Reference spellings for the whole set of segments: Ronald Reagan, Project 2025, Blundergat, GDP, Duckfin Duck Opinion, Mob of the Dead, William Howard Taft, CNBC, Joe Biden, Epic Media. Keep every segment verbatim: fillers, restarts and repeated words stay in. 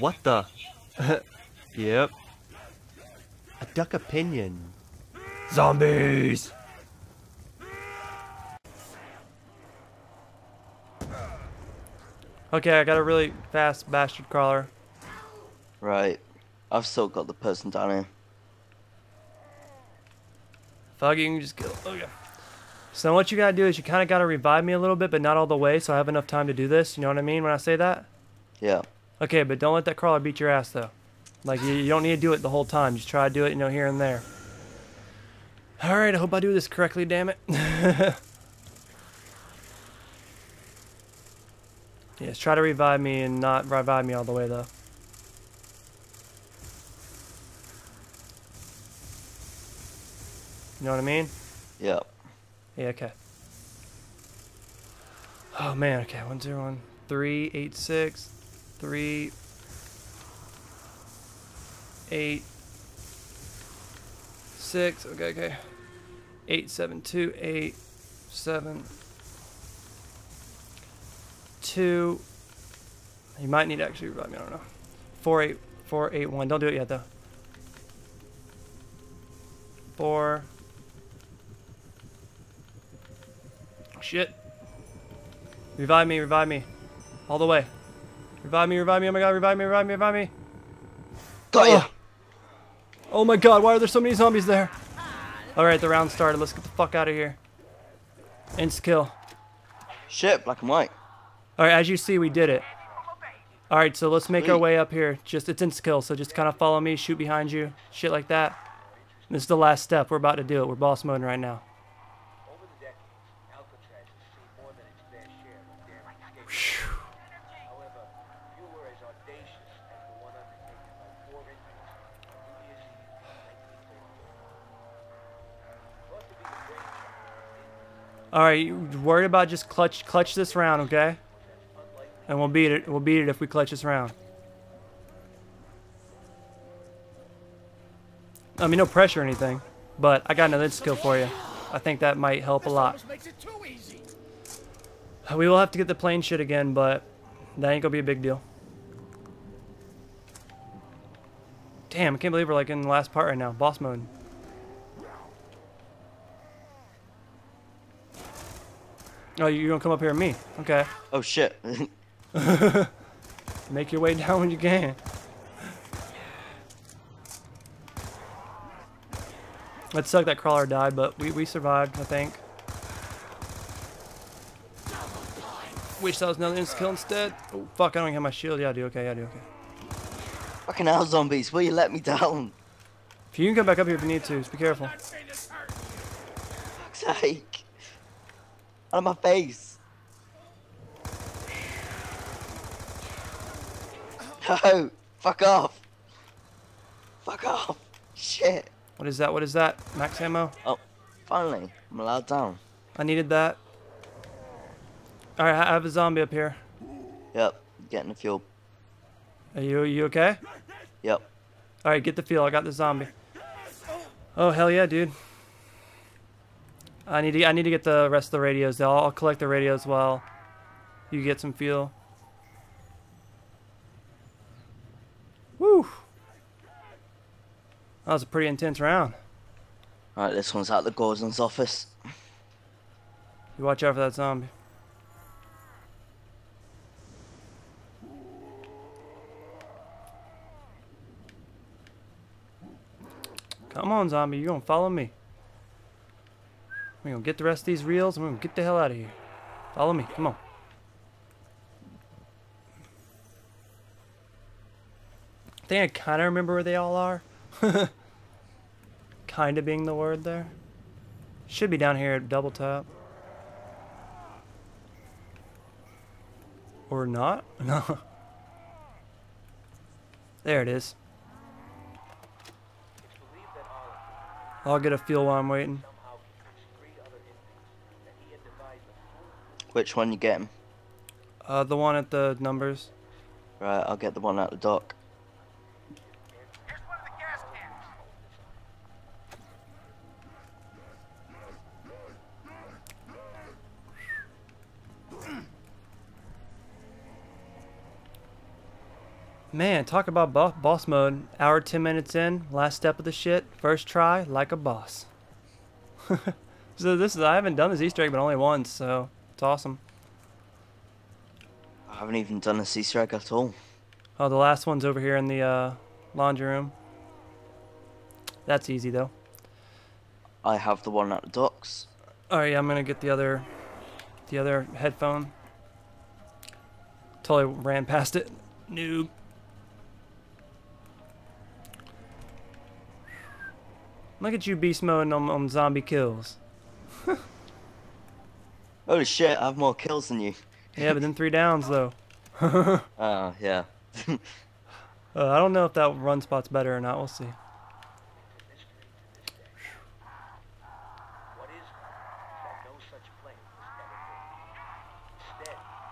What the? Yep. A duck opinion. Zombies! Okay, I got a really fast bastard crawler. Right. I've still got the person down here. Fuck, you can just kill. Okay. So what you gotta do is you kinda gotta revive me a little bit, but not all the way, so I have enough time to do this. You know what I mean when I say that? Yeah. Okay, but don't let that crawler beat your ass, though. Like, you, you don't need to do it the whole time. Just try to do it, you know, here and there. Alright, I hope I do this correctly, damn it. Yes, try to revive me and not revive me all the way, though. You know what I mean? Yeah. Yeah, okay. Oh, man, okay. One, zero, one, three, eight, six, three, eight, six. Okay, okay. Eight, seven, two, eight, seven, two. You might need to actually revive me. I don't know. Four, eight, four, eight, one. Don't do it yet, though. Four. Shit. Revive me, revive me. All the way. Revive me, revive me, oh my god, revive me, revive me, revive me. Got ya. Oh my god, why are there so many zombies there? Alright, the round started. Let's get the fuck out of here. Insta kill. Shit, black and white. Alright, as you see, we did it. Alright, so let's make Sweet. our way up here. Just, it's insta kill, so just kind of follow me, shoot behind you, shit like that. And this is the last step. We're about to do it. We're boss mode right now. All right, worry about just clutch, clutch this round, okay? And we'll beat it. We'll beat it if we clutch this round. I mean, no pressure or anything, but I got another skill for you. I think that might help a lot. We will have to get the plane shit again, but that ain't gonna be a big deal. Damn, I can't believe we're like in the last part right now, boss mode. Oh, you're gonna come up here at me. Okay. Oh, shit. Make your way down when you can. That sucked that crawler died, but we, we survived, I think. Wish that was another insta kill instead. Oh, fuck, I don't even have my shield. Yeah, I do. Okay, yeah, I do. Okay. Fucking hell, zombies. Will you let me down? If you can come back up here if you need to. Just be careful. For fuck's sake. Out of my face. No. Fuck off. Fuck off. Shit. What is that? What is that? Max ammo? Oh, finally. I'm allowed down. I needed that. Alright, I have a zombie up here. Yep. Getting the fuel. Are you, are you okay? Yep. Alright, get the fuel. I got the zombie. Oh, hell yeah, dude. I need to I need to get the rest of the radios. I'll, I'll collect the radios while you get some fuel. Woo! That was a pretty intense round. All right, this one's at the Gordon's office. You watch out for that zombie. Come on, zombie! You gonna follow me? We're gonna get the rest of these reels and we're gonna get the hell out of here. Follow me, come on. I think I kinda remember where they all are. Kinda being the word there. Should be down here at double tap. Or not? No. There it is. I'll get a fuel while I'm waiting. Which one you getting? Uh, the one at the numbers. Right, I'll get the one at the dock. Here's one of the gas cans. Man, talk about bo boss mode. Hour ten minutes in, last step of the shit. First try, like a boss. So this is, I haven't done this Easter egg but only once, so it's awesome. I haven't even done this Easter egg at all. Oh, the last one's over here in the uh, laundry room. That's easy though. I have the one at the docks. Oh yeah, I'm gonna get the other, the other headphone. Totally ran past it. Noob. Look at you beast mode on, on zombie kills. Oh shit, I have more kills than you. Yeah, but then three downs though. Oh, uh, yeah. uh, I don't know if that run spot's better or not, we'll see.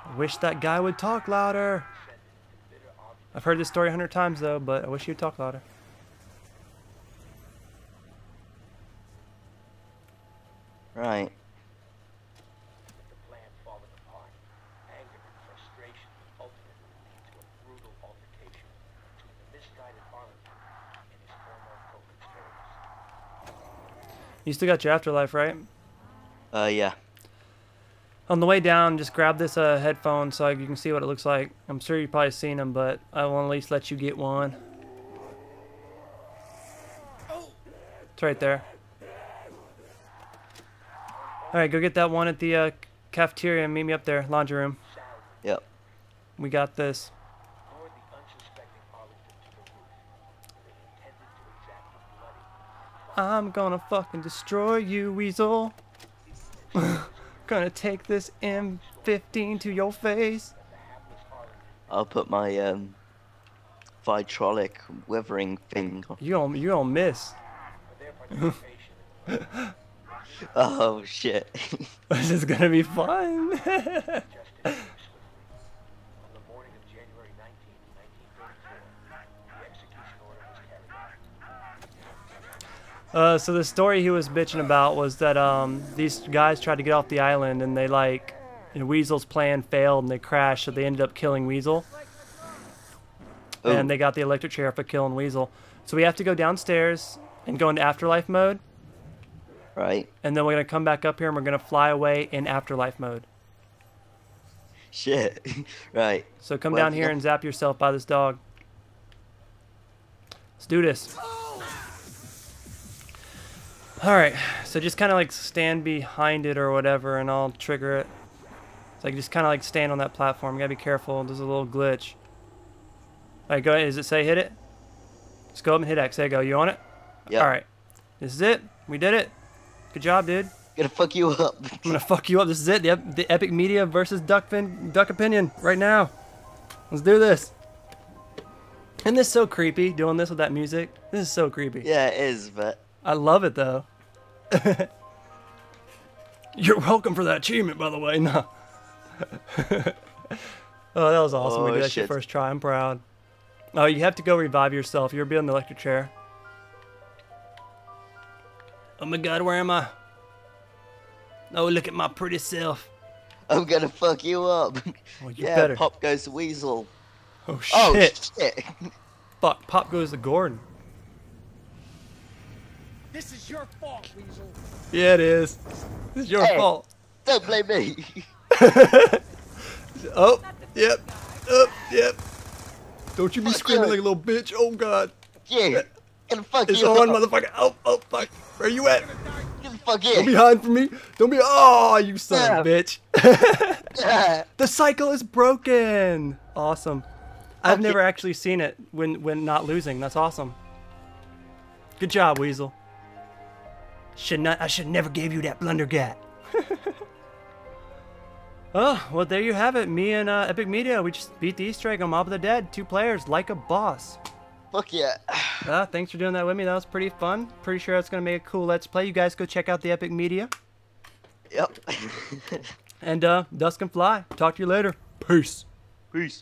I wish that guy would talk louder. I've heard this story a hundred times though, but I wish he would talk louder. Right. You still got your afterlife, right? Uh, yeah. On the way down, just grab this uh, headphone so you can see what it looks like. I'm sure you've probably seen them, but I will at least let you get one. It's right there. Alright, go get that one at the uh, cafeteria and meet me up there, laundry room. Yep. We got this. I'm gonna fucking destroy you, Weasel. Gonna take this M fifteen to your face. I'll put my um, vitrolic withering thing on. You don't, you don't miss. Oh shit. This is gonna be fun. Uh, so the story he was bitching about was that um, these guys tried to get off the island and they like, you know, Weasel's plan failed and they crashed, so they ended up killing Weasel. Ooh. And they got the electric chair for killing Weasel. So we have to go downstairs and go into afterlife mode. Right. And then we're gonna come back up here and we're gonna fly away in afterlife mode. Shit. Right. So come well, down here and zap yourself by this dog. Let's do this. Alright, so just kind of like stand behind it or whatever and I'll trigger it. So I can just kind of like stand on that platform. You gotta be careful, there's a little glitch. Alright, go ahead. Does it say hit it? Just go up and hit X. There you go. You on it? Yeah. Alright. This is it. We did it. Good job, dude. I'm gonna fuck you up. I'm gonna fuck you up. This is it. The, ep the Epic Media versus Duckfin Duck Opinion right now. Let's do this. Isn't this so creepy, doing this with that music? This is so creepy. Yeah, it is, but... I love it, though. You're welcome for that achievement, by the way. No. Oh, that was awesome. Oh, we did that your first try. I'm proud. Oh, you have to go revive yourself. You're being the electric chair. Oh my god, where am I? Oh, look at my pretty self. I'm gonna fuck you up. Oh, you yeah, better. Pop goes the Weasel. Oh shit. Oh shit. Fuck, Pop goes the Gordon. This is your fault, Weasel. Yeah, it is. This is your hey, fault. Don't blame me. Oh, yep, oh, yep. Don't you be fuck screaming you. Like a little bitch. Oh god. Yeah. Gonna fuck it's you on, up. Motherfucker. Oh, oh, fuck. Where you at? Get the fuck in. Don't be hiding from me. Don't be. Oh, you son yeah. of a bitch. Yeah. The cycle is broken. Awesome. I've okay. never actually seen it when when not losing. That's awesome. Good job, Weasel. Should not. I should never gave you that Blundergat. Oh well, there you have it. Me and uh, Epic Media, we just beat the Easter egg on Mob of the Dead. Two players, like a boss. Fuck yeah. Uh, thanks for doing that with me. That was pretty fun. Pretty sure that's gonna make a cool Let's Play. You guys go check out the Epic Media. Yep. And uh, dust can fly. Talk to you later. Peace. Peace.